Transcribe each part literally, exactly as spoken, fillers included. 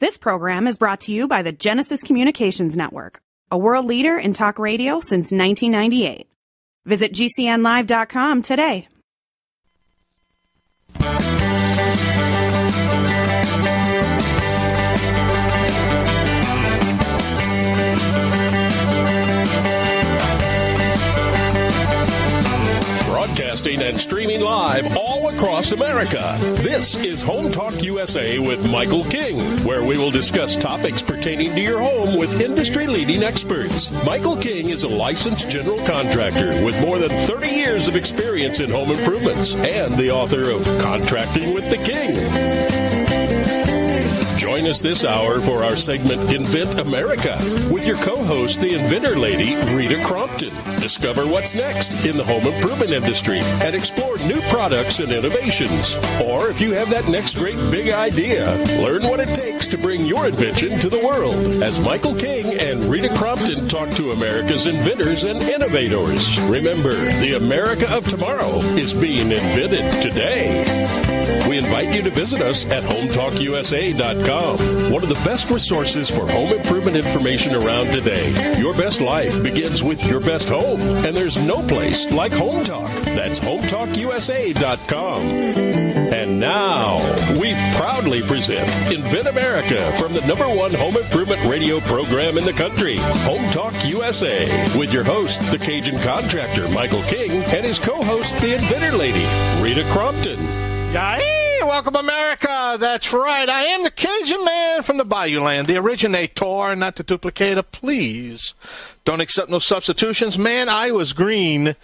This program is brought to you by the Genesis Communications Network, a world leader in talk radio since nineteen ninety-eight. Visit G C N Live dot com today. Broadcasting and streaming live all across America. This is Home Talk U S A with Michael King, where we will discuss topics pertaining to your home with industry-leading experts. Michael King is a licensed general contractor with more than thirty years of experience in home improvements and the author of Contracting with the King. Join us this hour for our segment, Invent America, with your co-host, the Inventor Lady, Rita Crompton. Discover what's next in the home improvement industry and explore new products and innovations. Or if you have that next great big idea, learn what it takes to bring your invention to the world as Michael King and Rita Crompton talk to America's inventors and innovators. Remember, the America of tomorrow is being invented today. We invite you to visit us at Home Talk U S A dot com. One of the best resources for home improvement information around today. Your best life begins with your best home, and there's no place like Home Talk. That's Home Talk U S A dot com. And now, we proudly present Invent America from the number one home improvement radio program in the country, Home Talk U S A, with your host, the Cajun contractor, Michael King, and his co-host, the Inventor Lady, Rita Crompton. Yay! Welcome, America. That's right. I am the Cajun man from the Bayou land, the originator, not the duplicator. Please don't accept no substitutions. Man, I was green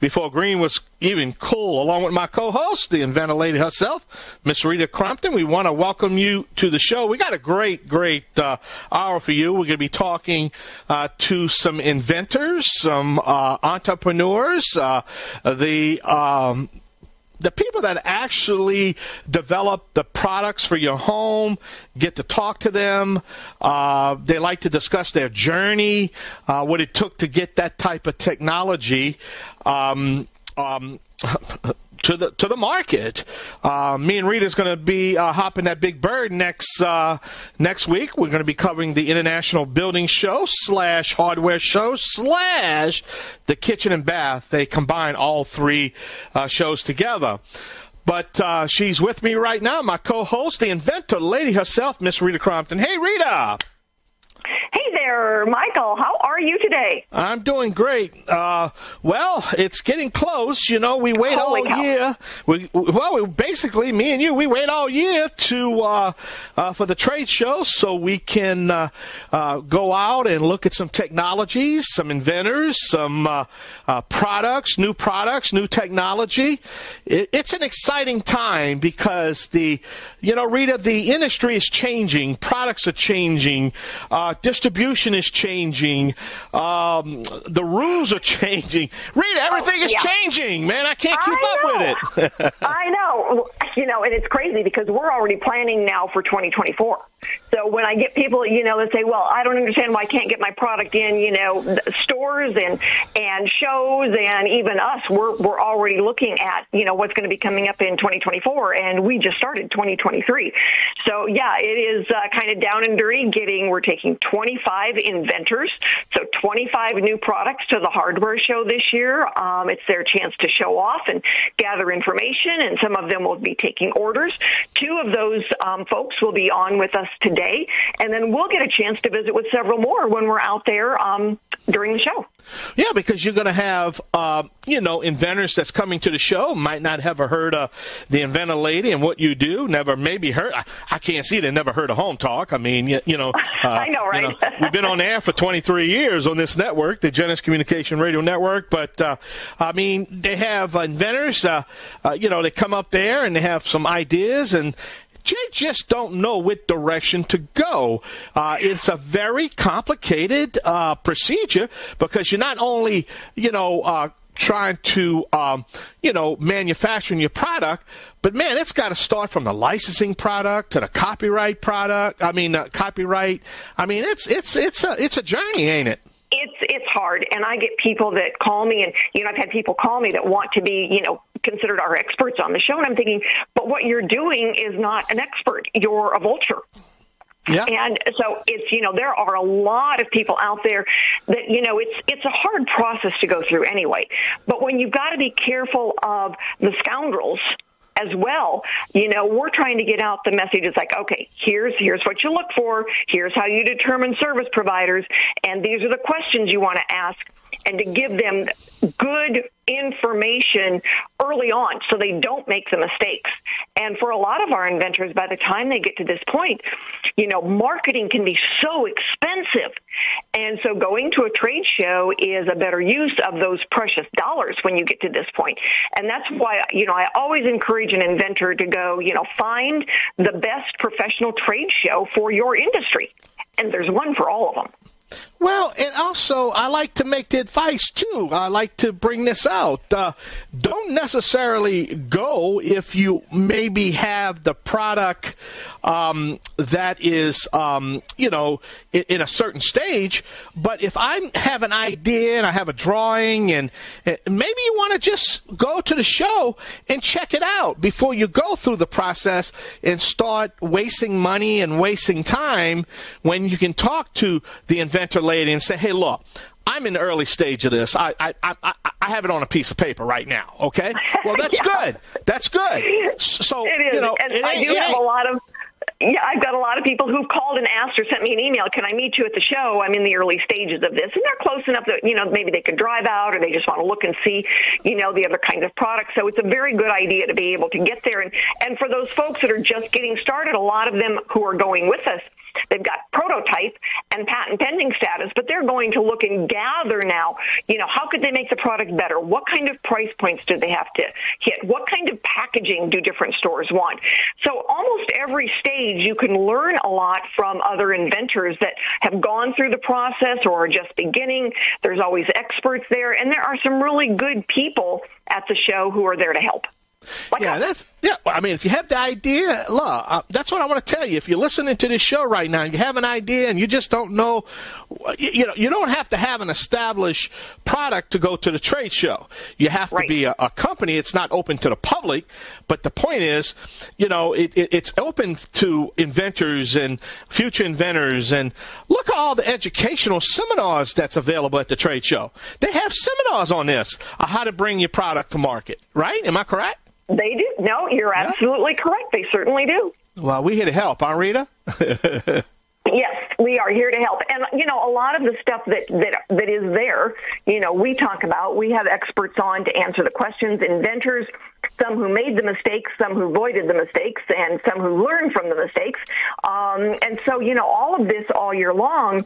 before green was even cool, along with my co-host, the Inventor Lady herself, Miss Rita Crompton. We want to welcome you to the show. We got a great, great uh, hour for you. We're going to be talking uh, to some inventors, some uh, entrepreneurs, uh, the... Um, The people that actually develop the products for your home. Get to talk to them. Uh, they like to discuss their journey, uh, what it took to get that type of technology um, um, to the to the market. Uh, me and Rita's going to be uh, hopping that big bird next uh, next week. We're going to be covering the International Building Show slash Hardware Show slash the Kitchen and Bath. They combine all three uh, shows together. But uh, she's with me right now, my co-host, the Inventor Lady herself, Miss Rita Crompton. Hey, Rita. Hey there, Michael. How are you today? I'm doing great. Uh, well, it's getting close. You know, we wait Holy all cow. year. We, well, we basically, me and you, we wait all year to uh, uh, for the trade show so we can uh, uh, go out and look at some technologies, some inventors, some uh, uh, products, new products, new technology. It, it's an exciting time because the, you know, Rita, the industry is changing. Products are changing. Uh, Distribution is changing. Um, the rules are changing. Rita, everything is yeah. changing, man. I can't keep I up with it. I know. You know, and it's crazy because we're already planning now for twenty twenty-four. So when I get people, you know, that say, well, I don't understand why I can't get my product in, you know, stores and and shows and even us, we're, we're already looking at, you know, what's going to be coming up in twenty twenty-four. And we just started twenty twenty-three. So, yeah, it is uh, kind of down and dirty getting, we're taking twenty-five inventors, so twenty-five new products to the hardware show this year. Um, it's their chance to show off and gather information, and some of them will be taking orders. Two of those um, folks will be on with us today, and then we'll get a chance to visit with several more when we're out there um, during the show. Yeah, because you're going to have, uh, you know, inventors that's coming to the show, might not have heard of the Inventor Lady and what you do, never maybe heard. I, I can't see they never heard of Home Talk. I mean, you, you know. Uh, I know, right? You know, we've been on air for twenty-three years on this network, the Genesis Communication Radio Network. But, uh, I mean, they have uh, inventors, uh, uh, you know, they come up there and they have some ideas and you just don't know what direction to go. Uh, it's a very complicated uh, procedure because you're not only, you know, uh, trying to, um, you know, manufacturing your product, but, man, it's got to start from the licensing product to the copyright product. I mean, uh, copyright. I mean, it's it's it's a, it's a journey, ain't it? It's it's hard, and I get people that call me, and, you know, I've had people call me that want to be, you know, considered our experts on the show, and I'm thinking, but what you're doing is not an expert. You're a vulture. Yeah. And so it's, you know, there are a lot of people out there that, you know, it's it's a hard process to go through anyway. But when you've got to be careful of the scoundrels as well, you know, we're trying to get out the message. It's like, okay, here's here's what you look for. Here's how you determine service providers. And these are the questions you want to ask, and to give them good information early on so they don't make the mistakes. And for a lot of our inventors, by the time they get to this point, you know, marketing can be so expensive. And so going to a trade show is a better use of those precious dollars when you get to this point. And that's why, you know, I always encourage an inventor to go, you know, find the best professional trade show for your industry. And there's one for all of them. Well, and also, I like to make the advice, too. I like to bring this out. Uh, don't necessarily go if you maybe have the product um, that is, um, you know, in, in a certain stage. But if I have an idea and I have a drawing, and, and maybe you want to just go to the show and check it out before you go through the process and start wasting money and wasting time when you can talk to the investor. Inventor Lady and say, hey, look, I'm in the early stage of this. I I, I I have it on a piece of paper right now. Okay, well that's yeah. good. That's good. So it is. You know, and it, I do it, have it, a lot of. Yeah, I've got a lot of people who've called and asked or sent me an email. Can I meet you at the show? I'm in the early stages of this. And they're close enough that, you know, maybe they could drive out, or they just want to look and see, you know, the other kinds of products. So it's a very good idea to be able to get there. And, and for those folks that are just getting started, a lot of them who are going with us, they've got prototype and patent pending status, but they're going to look and gather now, you know, how could they make the product better? What kind of price points do they have to hit? What kind of packaging do different stores want? So almost every stage, you can learn a lot from other inventors that have gone through the process or are just beginning. There's always experts there, and there are some really good people at the show who are there to help. Like yeah, that's yeah. I mean, if you have the idea, look, uh, that's what I want to tell you. If you're listening to this show right now, and you have an idea, and you just don't know, you, you know, you don't have to have an established product to go to the trade show. You have right. to be a, a company. It's not open to the public, but the point is, you know, it, it, it's open to inventors and future inventors. And look at all the educational seminars that's available at the trade show. They have seminars on this, on how to bring your product to market. Right? Am I correct? They do. No, you're absolutely yeah. correct. They certainly do. Well, we're here to help, huh, Rita? Yes, we are here to help. And, you know, a lot of the stuff that, that that is there, you know, we talk about, we have experts on to answer the questions, inventors, some who made the mistakes, some who avoided the mistakes, and some who learned from the mistakes. Um, and so, you know, all of this all year long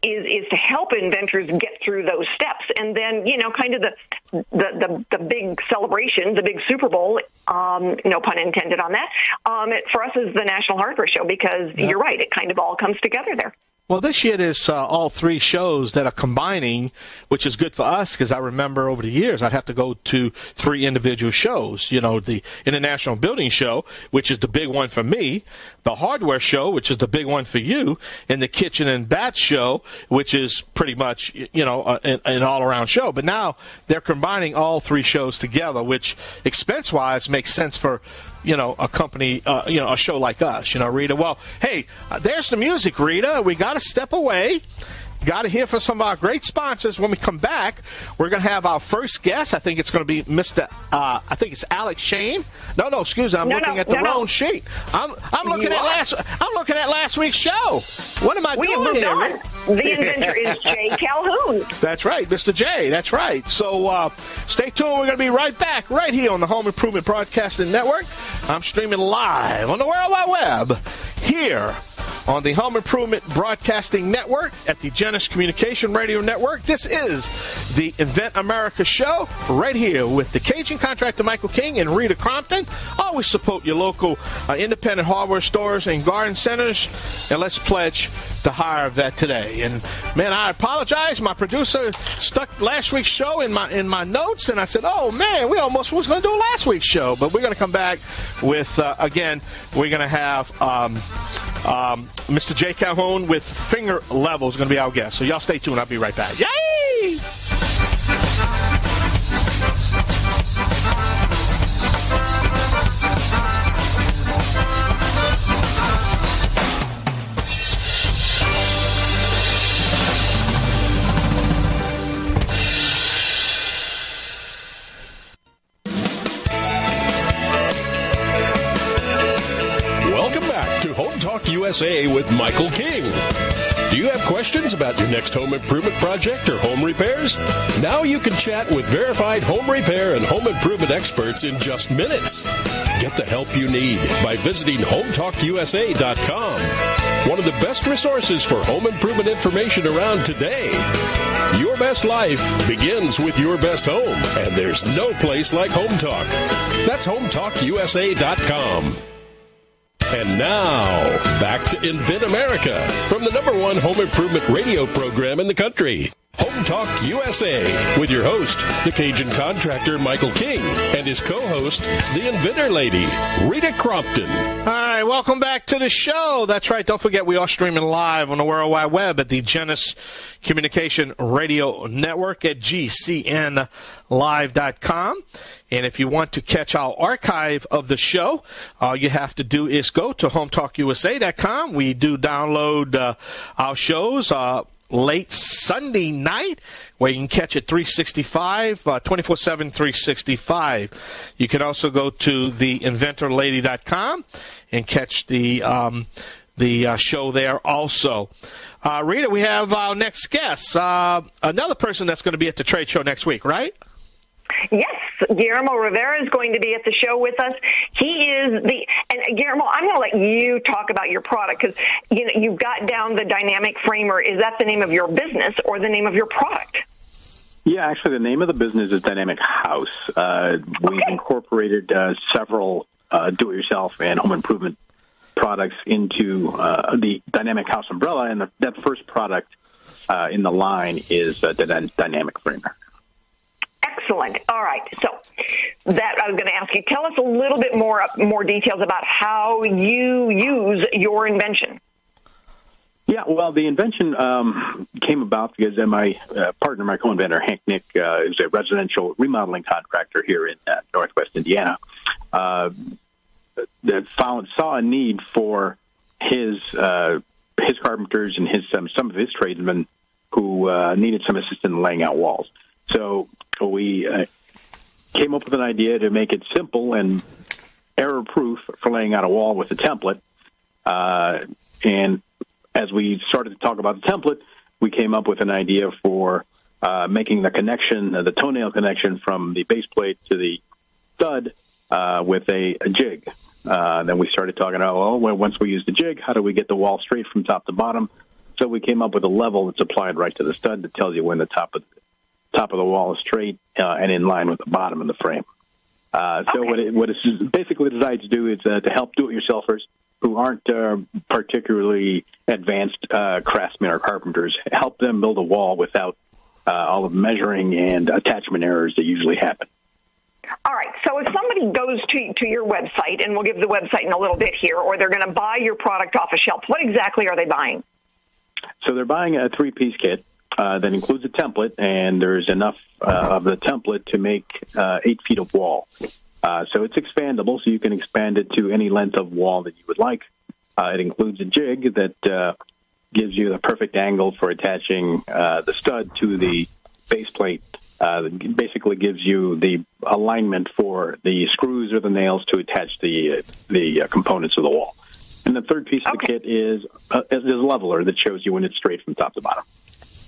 is is to help inventors get through those steps. And then, you know, kind of the the the, the big celebration, the big Super Bowl, um, no pun intended on that, um, it, for us is the National Hardware Show, because yep. you're right, it kind of all comes together there. Well, this year there's uh, all three shows that are combining, which is good for us, because I remember over the years I'd have to go to three individual shows. You know, the International Building Show, which is the big one for me, the Hardware Show, which is the big one for you, and the Kitchen and Bath Show, which is pretty much, you know, an, an all-around show. But now they're combining all three shows together, which expense-wise makes sense for, you know, a company, uh, you know, a show like us, you know, Rita. Well, hey, uh, there's the music, Rita. We got to step away. Got to hear from some of our great sponsors. When we come back, we're going to have our first guest. I think it's going to be Mister Uh, I think it's Alex Shane. No, no, excuse me. I'm no, looking no, at the no, wrong no. sheet. I'm, I'm looking you at are. last. I'm looking at last week's show. What am I we doing here? On. The inventor is Jay Calhoun. That's right, Mister Jay. That's right. So uh, stay tuned. We're going to be right back, right here on the Home Improvement Broadcasting Network. I'm streaming live on the World Wide Web here on the Home Improvement Broadcasting Network at the Genesis Communication Radio Network. This is the Invent America Show, right here with the Cajun Contractor Michael King and Rita Crompton. Always support your local uh, independent hardware stores and garden centers, and let's pledge the hire of that today. And man, I apologize. My producer stuck last week's show in my in my notes, and I said, "Oh man, we almost was going to do last week's show," but we're going to come back with uh, again. We're going to have. Um, Um, Mister Jay Calhoun with Finger Level is going to be our guest. So y'all stay tuned. I'll be right back. Yay! Talk U S A with Michael King. Do you have questions about your next home improvement project or home repairs? Now you can chat with verified home repair and home improvement experts in just minutes. Get the help you need by visiting home talk u s a dot com, one of the best resources for home improvement information around today. Your best life begins with your best home, and there's no place like Home Talk. That's home talk u s a dot com. And now, back to Invent America from the number one home improvement radio program in the country, Home Talk U S A, with your host, the Cajun contractor Michael King, and his co-host, the Inventor Lady, Rita Crompton. All right, welcome back to the show. That's right, don't forget we are streaming live on the World Wide Web at the Genesis Communication Radio Network at G C N Live dot com. And if you want to catch our archive of the show, all you have to do is go to home talk u s a dot com. We do download uh, our shows uh, late Sunday night, where you can catch it three sixty-five, uh, twenty-four seven, three sixty-five. You can also go to the Inventor Lady dot com and catch the um, the uh, show there also. Uh, Rita, we have our next guest, uh, another person that's going to be at the trade show next week, right? Yes, Guillermo Rivera is going to be at the show with us. He is the, and Guillermo, I'm going to let you talk about your product, because you know, you've got down the Dynamic Framer. Is that the name of your business or the name of your product? Yeah, actually, the name of the business is Dynamic House. Uh, we've okay. incorporated uh, several uh, do-it-yourself and home improvement products into uh, the Dynamic House umbrella, and the, that first product uh, in the line is uh, the Dynamic Framer. Excellent. All right. So that I was going to ask you, tell us a little bit more, more details about how you use your invention. Yeah, well, the invention um, came about because my uh, partner, my co-inventor, Hank Nick, uh, is a residential remodeling contractor here in uh, Northwest Indiana, uh, that found, saw a need for his, uh, his carpenters and his um, some of his tradesmen who uh, needed some assistance in laying out walls. So we uh, came up with an idea to make it simple and error-proof for laying out a wall with a template. Uh, and as we started to talk about the template, we came up with an idea for uh, making the connection, uh, the toenail connection from the base plate to the stud uh, with a, a jig. Uh, then we started talking about, oh, well, once we use the jig, how do we get the wall straight from top to bottom? So we came up with a level that's applied right to the stud that tells you when the top of the top of the wall is straight uh, and in line with the bottom of the frame. Uh, so okay. what, it, what it's basically designed to do is uh, to help do-it-yourselfers who aren't uh, particularly advanced uh, craftsmen or carpenters, help them build a wall without uh, all of the measuring and attachment errors that usually happen. All right, so if somebody goes to, to your website, and we'll give the website in a little bit here, or they're going to buy your product off a shelf, what exactly are they buying? So they're buying a three-piece kit. Uh, that includes a template, and there's enough uh, of the template to make uh, eight feet of wall. Uh, so it's expandable, so you can expand it to any length of wall that you would like. Uh, it includes a jig that uh, gives you the perfect angle for attaching uh, the stud to the base plate. Uh, it basically gives you the alignment for the screws or the nails to attach the, uh, the uh, components of the wall. And the third piece okay. of the kit is, uh, is a leveler that shows you when it's straight from top to bottom.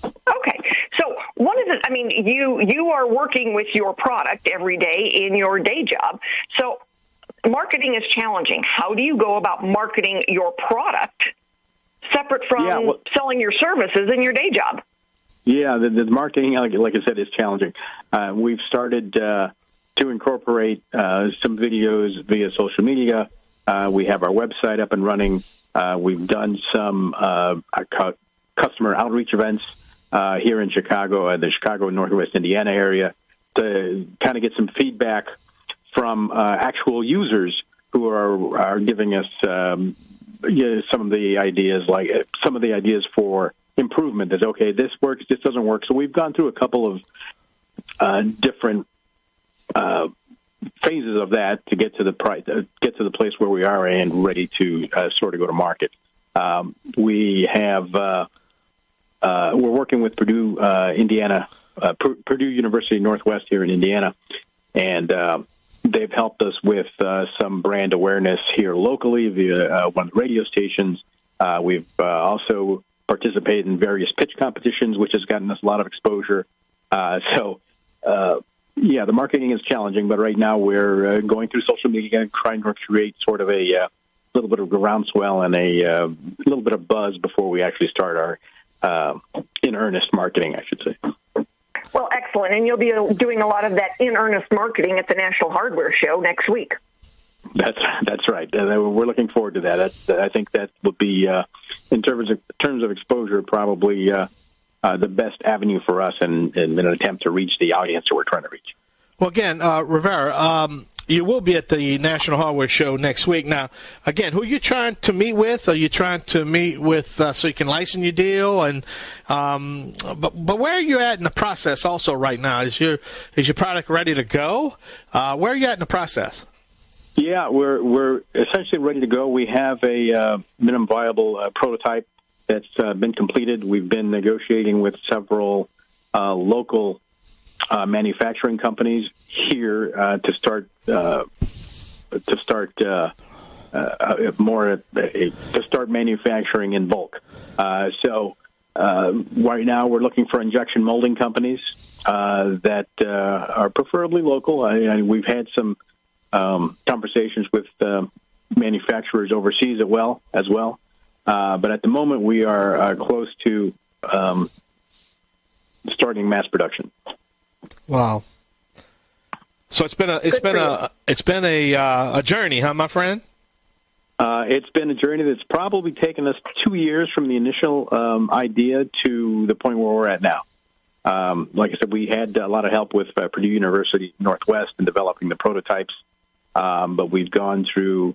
Okay. So one of the, I mean, you, you are working with your product every day in your day job. So marketing is challenging. How do you go about marketing your product separate from yeah, well, selling your services in your day job? Yeah, the, the marketing, like, like I said, is challenging. Uh, we've started uh, to incorporate uh, some videos via social media. Uh, we have our website up and running. Uh, we've done some uh, customer outreach events. Uh, here in Chicago, uh, the Chicago, Northwest Indiana area, to kind of get some feedback from uh, actual users who are, are giving us um, you know, some of the ideas, like uh, some of the ideas for improvement. That okay, this works, this doesn't work. So we've gone through a couple of uh, different uh, phases of that to get to the pri- uh, get to the place where we are and ready to uh, sort of go to market. Um, we have. Uh, Uh, we're working with Purdue, uh, Indiana, uh, Purdue University Northwest here in Indiana, and uh, they've helped us with uh, some brand awareness here locally via uh, one of the radio stations Uh, we've uh, also participated in various pitch competitions, which has gotten us a lot of exposure. Uh, so, uh, yeah, the marketing is challenging, but right now we're uh, going through social media and trying to create sort of a uh, little bit of groundswell and a uh, little bit of buzz before we actually start our uh, in-earnest marketing, I should say. Well, excellent. And you'll be doing a lot of that in-earnest marketing at the National Hardware Show next week. That's that's right. We're looking forward to that. That's, I think that will be, uh, in terms of terms of exposure, probably uh, uh, the best avenue for us in, in, in an attempt to reach the audience that we're trying to reach. Well, again, uh, Rivera, um, you will be at the National Hardware Show next week. Now, again, who are you trying to meet with? Are you trying to meet with uh, so you can license your deal? And um, but but where are you at in the process? Also, right now, is your is your product ready to go? Uh, where are you at in the process? Yeah, we're we're essentially ready to go. We have a uh, minimum viable uh, prototype that's uh, been completed. We've been negotiating with several uh, local uh, manufacturing companies here uh, to start uh, to start uh, uh, more uh, to start manufacturing in bulk. Uh, so uh, right now, we're looking for injection molding companies uh, that uh, are preferably local. I, I, we've had some. Um, conversations with uh, manufacturers overseas as well, as well. Uh, but at the moment, we are uh, close to um, starting mass production. Wow! So it's been a it's Good been a it's been a uh, a journey, huh, my friend? Uh, it's been a journey that's probably taken us two years from the initial um, idea to the point where we're at now. Um, like I said, we had a lot of help with uh, Purdue University Northwest in developing the prototypes. Um, but we've gone through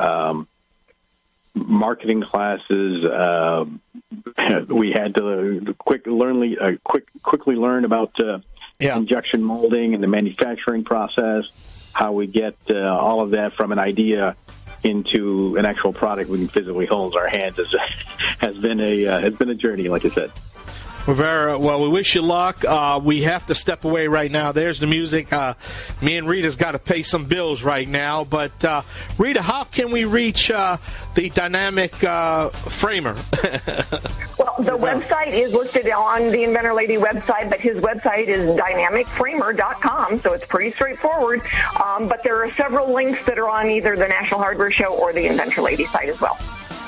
um, marketing classes. Uh, we had to quick learn, uh, quick quickly learn about uh, yeah. injection molding and the manufacturing process, how we get uh, all of that from an idea into an actual product we can physically hold in our hands. Has, has been a uh, has been a journey, like I said. Rivera, well, we wish you luck. Uh, we have to step away right now. There's the music. Uh, me and Rita's got to pay some bills right now. But, uh, Rita, how can we reach uh, the Dynamic uh, Framer? Well, the website is listed on the Inventor Lady website, but his website is dynamic framer dot com, so it's pretty straightforward. Um, but there are several links that are on either the National Hardware Show or the Inventor Lady site as well.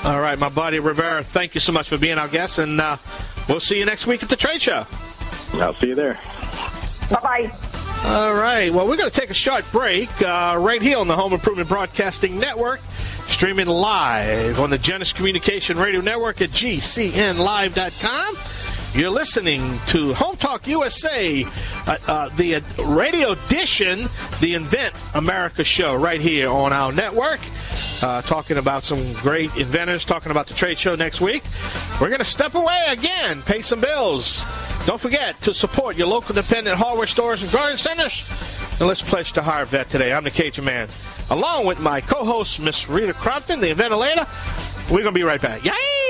All right, my buddy Rivera, thank you so much for being our guest, and uh, we'll see you next week at the trade show. I'll see you there. Bye-bye. All right, well, we're going to take a short break uh, right here on the Home Improvement Broadcasting Network, streaming live on the Genesis Communication Radio Network at G C N Live dot com. You're listening to Home Talk U S A, uh, uh, the uh, radio edition, the Invent America show right here on our network, uh, talking about some great inventors, talking about the trade show next week. We're going to step away again, pay some bills. Don't forget to support your local independent hardware stores and garden centers. And let's pledge to hire a vet today. I'm the Cajun Man, along with my co-host, Miss Rita Crompton, the Inventor Lady. We're going to be right back. Yay!